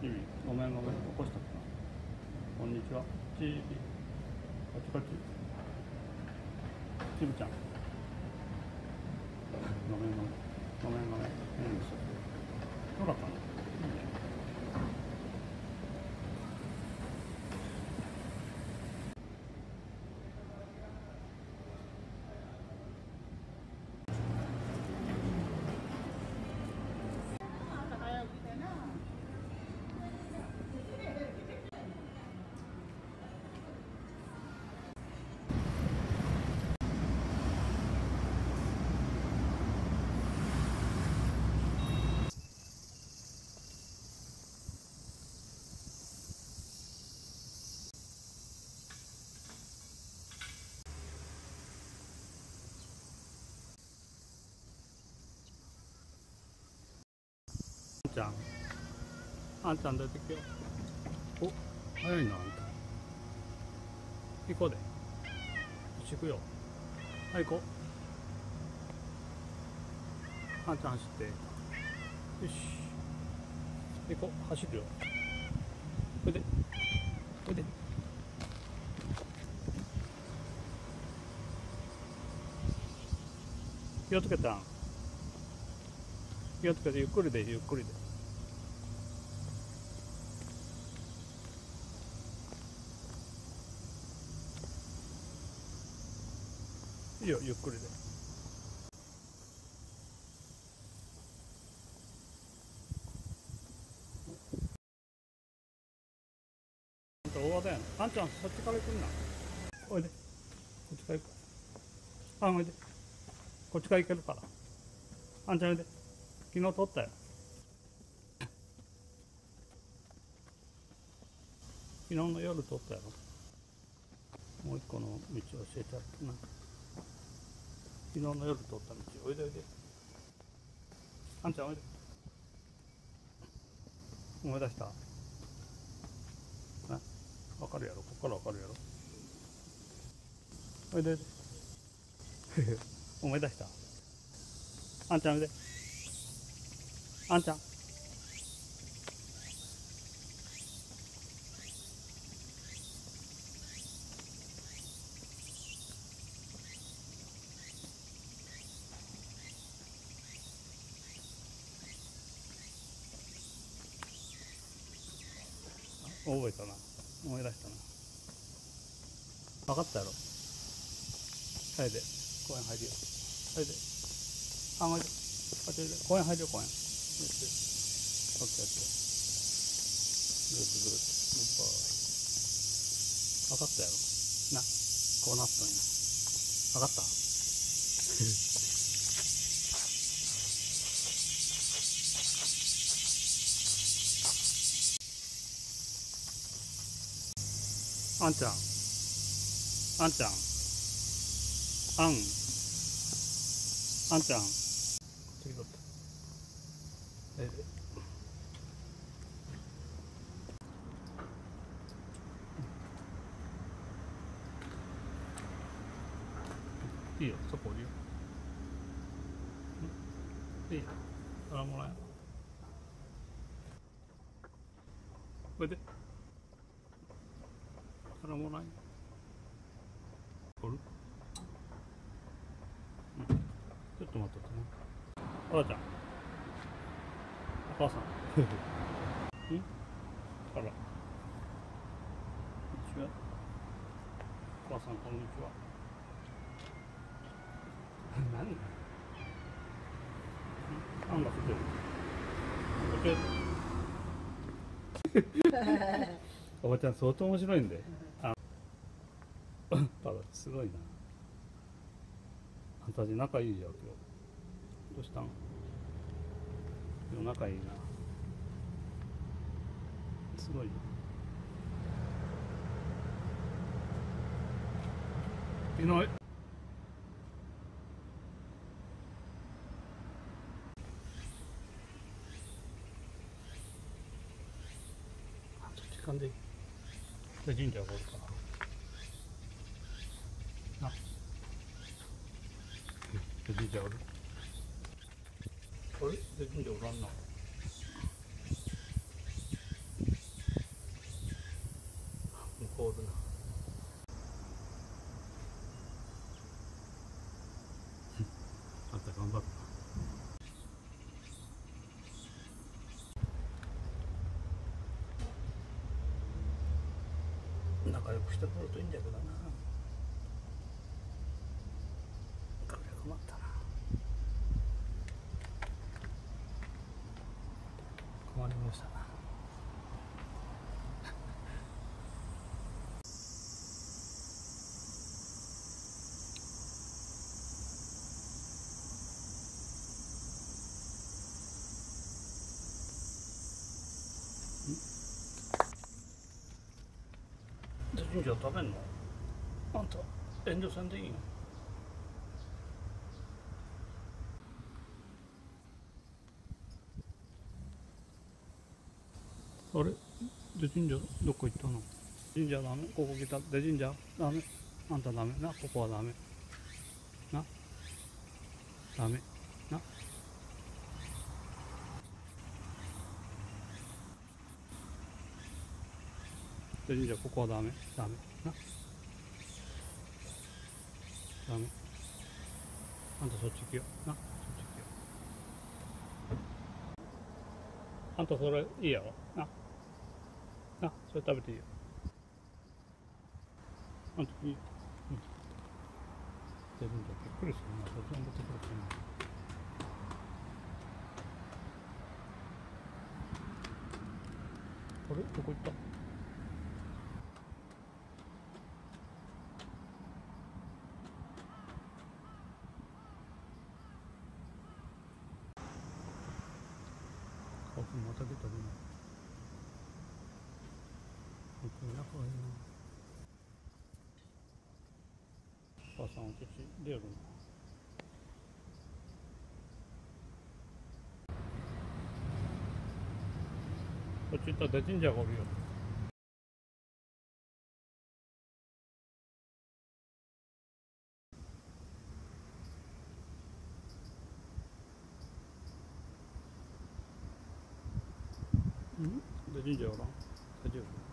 ごめん起こしたかな。こんにちは。ちぶちゃん。ごめん。よかったな。あんちゃん出てきよ。お、早いなあんた。行こうで。一緒行くよ。はい、行こう。あんちゃん走って。よし。行こう、走るよ。おいで。気をつけたん。気をつけて、ゆっくりで。いいよ、ゆっくりで。あんた大技やな。あんちゃん、そっちから行くんな。おいで。こっちから行く。あん、おいで。こっちから行けるから。あんちゃん、おいで。昨日取ったよ。昨日の夜取ったやろ。もう一個の道教えちゃったな。昨日の夜通った道、おいで。あんちゃん、おいで。思い出した？わかるやろ、こっからわかるやろ。おいで。思い出した？あんちゃん、おいで。あんちゃん。覚えたな。思い出したな。分かったやろ。はいで、公園入るよ。はいで。あんまり。公園入るよ、公園。ぐるっと。分かったやろ。な、こうなったんや。分かったあんちゃん次取ったいいよ、そこおりよ。いいよ、それはもらえ。おいで。それもない。取る？うん。ちょっと待っとってな。あらちゃん。お母さん。うん？あら。こんにちは。お母さん、こんにちは。何？パンが出てる。おばちゃん相当面白いんで。ただすごいな。あんたたち仲いいじゃん今日。どうしたん？今日仲いいな。すごいよ。いない。あと時間でいい。じゃあ神社がおるかな。神社おる。あれ？神社おらんな。明るくしてくれるといいんだけどな。これ困ったな。困りましたな。神社食べんの？あんた遠慮せんでいいよ。あれ？で神社どっか行ったの？神社ダメ？ここ来た。で神社ダメ？あんたダメな、ここはダメな、ダメな。神社ここはダメダメな、ダメ。あんたそっち行くよな、そっち行くよ。あんたそれいいやろな、な、それ食べていいよ。あんたいいよ、うん。で神社びっくりするな、そっちに持ってくるっていうの。あれどこ行った？また出たね。本当に仲がいいな。お母さんお口出るな。こっち行ったら出神社がおるよ。ん？大丈夫？大丈夫？